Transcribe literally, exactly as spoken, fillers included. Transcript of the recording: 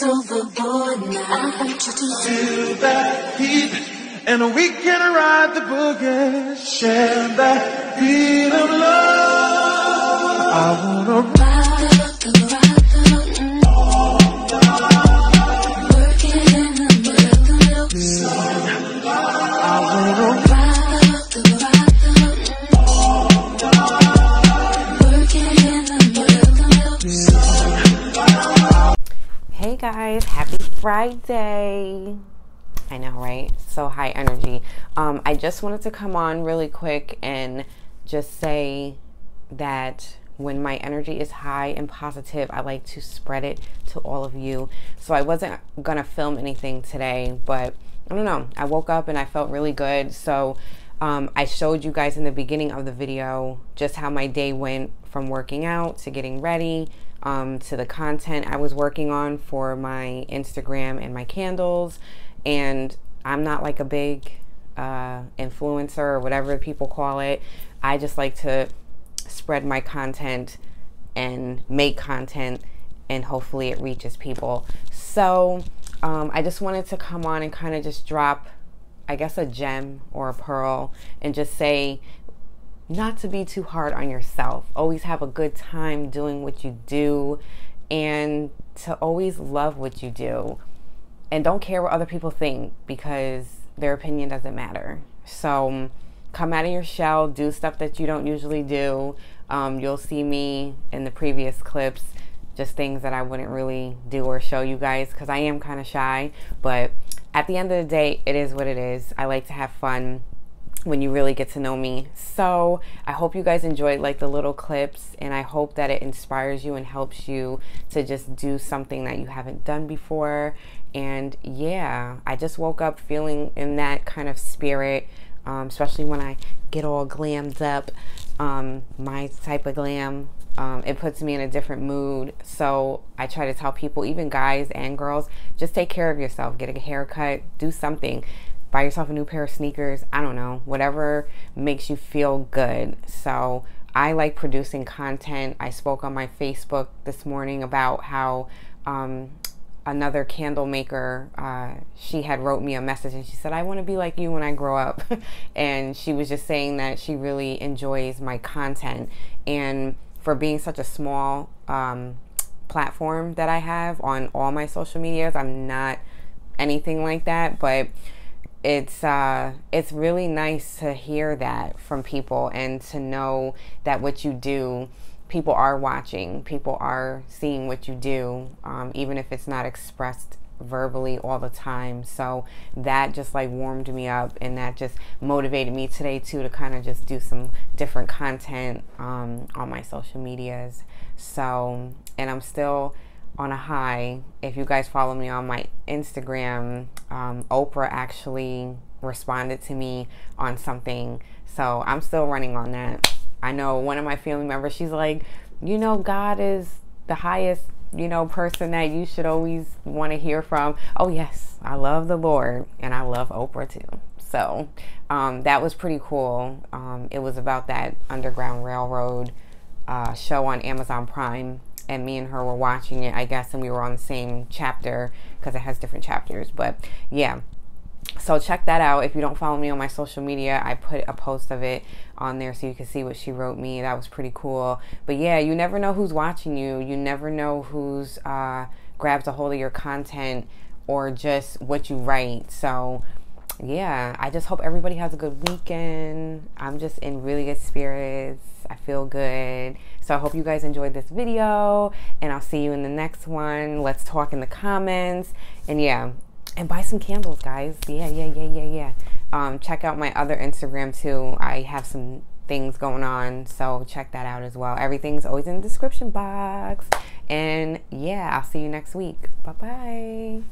Overboard now. I want you to feel that heat, and we can ride the boogie. Share that beat of love. I wanna ride the, ride the, mm, oh, work it in the middle. Yeah. So I wanna ride the, ride the, mm, oh, work it in the middle. So hey guys, happy Friday. I know, right? So high energy. Um, I just wanted to come on really quick and just say that when my energy is high and positive, I like to spread it to all of you. So I wasn't gonna film anything today, but I don't know. I woke up and I felt really good. So um, I showed you guys in the beginning of the video just how my day went from working out to getting ready. Um, to the content I was working on for my Instagram and my candles. And I'm not like a big uh, influencer or whatever people call it. I just like to spread my content and make content, and hopefully it reaches people. So um, I just wanted to come on and kind of just drop, I guess, a gem or a pearl, and just say not to be too hard on yourself. Always have a good time doing what you do, and to always love what you do, and don't care what other people think, because their opinion doesn't matter. So come out of your shell, do stuff that you don't usually do. Um, you'll see me in the previous clips, just things that I wouldn't really do or show you guys, because I am kind of shy, but at the end of the day, it is what it is. I like to have fun when you really get to know me. So I hope you guys enjoyed like the little clips, and I hope that it inspires you and helps you to just do something that you haven't done before. And yeah, I just woke up feeling in that kind of spirit, um, especially when I get all glammed up, um, my type of glam. Um, it puts me in a different mood. So I try to tell people, even guys and girls, just take care of yourself. Get a haircut, do something. Buy yourself a new pair of sneakers. I don't know, whatever makes you feel good. So I like producing content. I spoke on my Facebook this morning about how um, another candle maker, uh, she had wrote me a message, and she said, I want to be like you when I grow up. And she was just saying that she really enjoys my content. And for being such a small um, platform that I have on all my social medias, I'm not anything like that, but it's uh it's really nice to hear that from people, and to know that what you do, people are watching, people are seeing what you do, um, even if it's not expressed verbally all the time. So that just like warmed me up, and that just motivated me today too to kind of just do some different content um, on my social medias. So, and I'm still on a high. If you guys follow me on my Instagram, um, Oprah actually responded to me on something. So I'm still running on that. I know one of my family members, she's like, you know, God is the highest, you know, person that you should always want to hear from. Oh yes, I love the Lord, and I love Oprah too. So um, that was pretty cool. Um, it was about that Underground Railroad uh, show on Amazon Prime, and me and her were watching it, I guess, and we were on the same chapter because it has different chapters. But yeah, so check that out. If you don't follow me on my social media, I put a post of it on there so you can see what she wrote me. That was pretty cool. But yeah, you never know who's watching you. You never know who's uh, grabs a hold of your content or just what you write. So yeah, I just hope everybody has a good weekend. I'm just in really good spirits. I feel good. So I hope you guys enjoyed this video, and I'll see you in the next one. Let's talk in the comments. And yeah, and buy some candles, guys. Yeah, yeah, yeah, yeah, yeah. Um, check out my other Instagram too. I have some things going on, so check that out as well. Everything's always in the description box. And yeah, I'll see you next week. Bye-bye.